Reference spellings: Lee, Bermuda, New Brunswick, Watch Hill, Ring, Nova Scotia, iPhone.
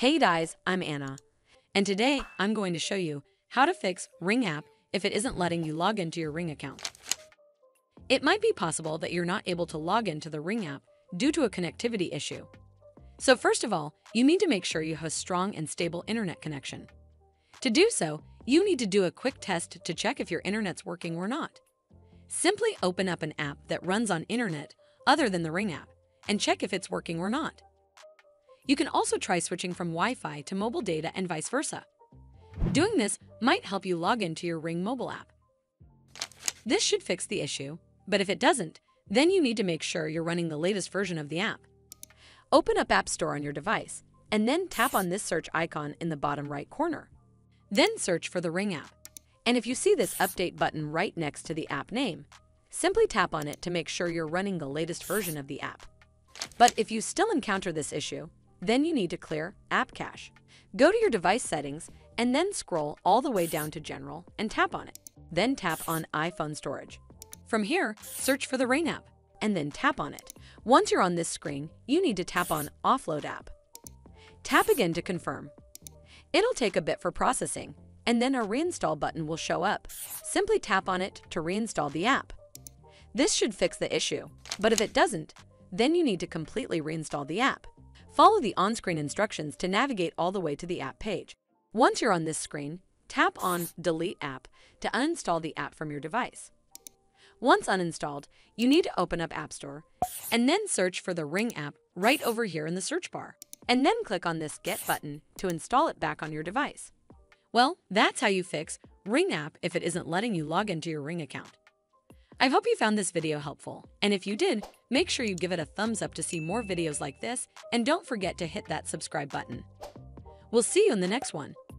Hey guys, I'm Anna, and today I'm going to show you how to fix Ring app if it isn't letting you log into your Ring account. It might be possible that you're not able to log into the Ring app due to a connectivity issue. So first of all, you need to make sure you have a strong and stable internet connection. To do so, you need to do a quick test to check if your internet's working or not. Simply open up an app that runs on internet other than the Ring app and check if it's working or not. You can also try switching from Wi-Fi to mobile data and vice versa. Doing this might help you log into your Ring mobile app. This should fix the issue, but if it doesn't, then you need to make sure you're running the latest version of the app. Open up App Store on your device, and then tap on this search icon in the bottom right corner. Then search for the Ring app. And if you see this update button right next to the app name, simply tap on it to make sure you're running the latest version of the app. But if you still encounter this issue, then you need to clear app cache. Go to your device settings and then scroll all the way down to General and tap on it. Then tap on iPhone storage. From here, search for the Ring app and then tap on it. Once you're on this screen, you need to tap on Offload app. Tap again to confirm. It'll take a bit for processing and then a reinstall button will show up. Simply tap on it to reinstall the app. This should fix the issue, but if it doesn't, then you need to completely reinstall the app. Follow the on-screen instructions to navigate all the way to the app page. Once you're on this screen, tap on Delete App to uninstall the app from your device. Once uninstalled, you need to open up App Store and then search for the Ring app right over here in the search bar, and then click on this Get button to install it back on your device. Well, that's how you fix Ring app if it isn't letting you log into your Ring account. I hope you found this video helpful, and if you did, make sure you give it a thumbs up to see more videos like this, and don't forget to hit that subscribe button. We'll see you in the next one.